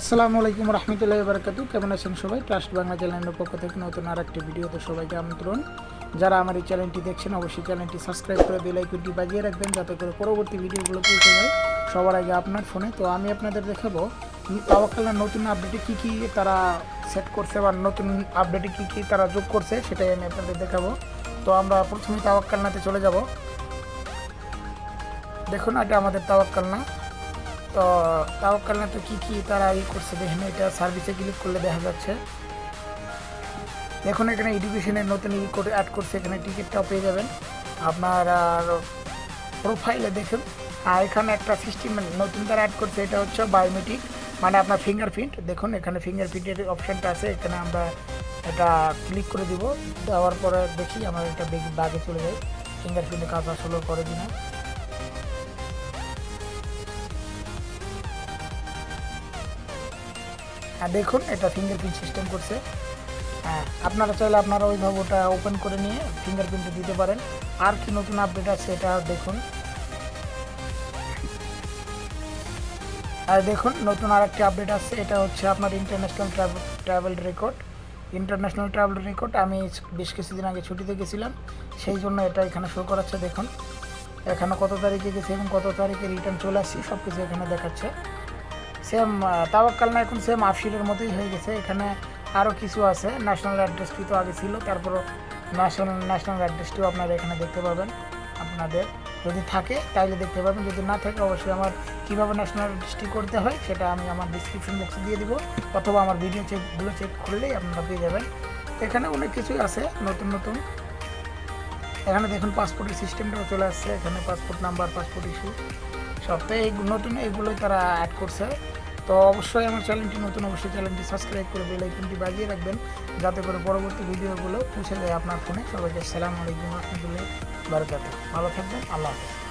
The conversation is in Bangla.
আসসালামুআলাইকুম রহমতুল্লাহি ওয়া বারাকাতুহু। কেমন আছেন সবাই? ট্রাস্ট বাংলা চ্যানেলের পক্ষ থেকে নতুন আরেকটি ভিডিওতে সবাইকে আমন্ত্রণ। যারা আমার এই চ্যানেলটি দেখছেন অবশ্যই চ্যানেলটি সাবস্ক্রাইব করে বেল আইকনটি বাজিয়ে রাখবেন, যাতে করে পরবর্তী ভিডিওগুলো পেতে পারেন সবার আগে আপনার ফোনে। তো আমি আপনাদের দেখাবো তাওয়াক্কালনার নতুন আপডেটে কী কী তারা সেট করছে বা নতুন আপডেটে কী কী তারা যোগ করছে, সেটাই আমি আপনাদের দেখাবো। তো আমরা প্রথমে তাওয়াক্কালনাতে চলে যাব। দেখুন, এটা আমাদের তাওয়াক্কালনা। তো তাওয়াক্কালনাতে কী কী তারা ই করছে দেখেন। এটা সার্ভিসে ক্লিক করলে দেখা যাচ্ছে। দেখুন, এখানে এডুকেশনের নতুন ই করে অ্যাড করছে। এখানে টিকিটটাও পেয়ে যাবেন আপনারা প্রোফাইলে দেখুন। আর এখানে একটা সিস্টেম নতুন তারা অ্যাড করছে, এটা হচ্ছে বায়োমেট্রিক, মানে আপনার ফিঙ্গারপ্রিন্ট। দেখুন, এখানে ফিঙ্গারপ্রিন্টের অপশানটা আছে, এখানে আমরা এটা ক্লিক করে দিব। দেওয়ার পরে দেখি আমার এটা বাগে চলে যায়, ফিঙ্গারপ্রিন্টের কাজ আসলে করে কিনা। দেখুন, এটা ফিঙ্গারপ্রিন্ট সিস্টেম করছে। আপনারা চাইলে আপনারা ওইভাবে ওটা ওপেন করে নিয়ে ফিঙ্গারপ্রিন্টে দিতে পারেন। আর কি নতুন আপডেট আছে এটা দেখুন। আর দেখুন, নতুন আর একটি আপডেট আছে, এটা হচ্ছে আপনার international travel record. International travel record আমি বেশ কিছুদিন আগে ছুটিতে গেছিলাম, সেই জন্য এটা এখানে শো করাচ্ছে। দেখুন, এখানে কত তারিখে গেছি এবং কত তারিখে রিটার্ন চলে আসছি সব কিছু এখানে দেখাচ্ছে। সেম তাওয়াক্কালনা এখন সেম আফশিলের মতোই হয়ে গেছে। এখানে আরও কিছু আছে, ন্যাশনাল অ্যাড্রেসটি তো আগে ছিল, তারপরও ন্যাশনাল অ্যাড্রেসটিও আপনারা এখানে দেখতে পাবেন। আপনাদের যদি থাকে তাহলে দেখতে পাবেন, যদি না থাকে অবশ্যই আমার কীভাবে ন্যাশনাল অ্যাড্রেসটি করতে হয় সেটা আমি আমার ডিসক্রিপশন বক্সে দিয়ে দিব, অথবা আমার ভিডিওগুলো চেক করলেই আপনারা পেয়ে যাবেন। এখানে অনেক কিছুই আছে নতুন। এখানে দেখুন পাসপোর্টের সিস্টেমটাও চলে আসছে, এখানে পাসপোর্ট নাম্বার, পাসপোর্ট ইস্যু সব তো এই নতুন এগুলোই তারা অ্যাড করছে। তো অবশ্যই আমার চ্যানেলটি নতুন, অবশ্যই চ্যানেলটি সাবস্ক্রাইব করে বেল আইকনটি বাজিয়ে রাখবেন, যাতে করে পরবর্তী ভিডিওগুলো পৌঁছে যায় আপনার ফোনে। সবাইকে আসসালামু আলাইকুম ওয়া রাহমাতুল্লাহি ওয়া বারাকাতুহু। ভালো থাকবেন, আল্লাহ হাফেজ।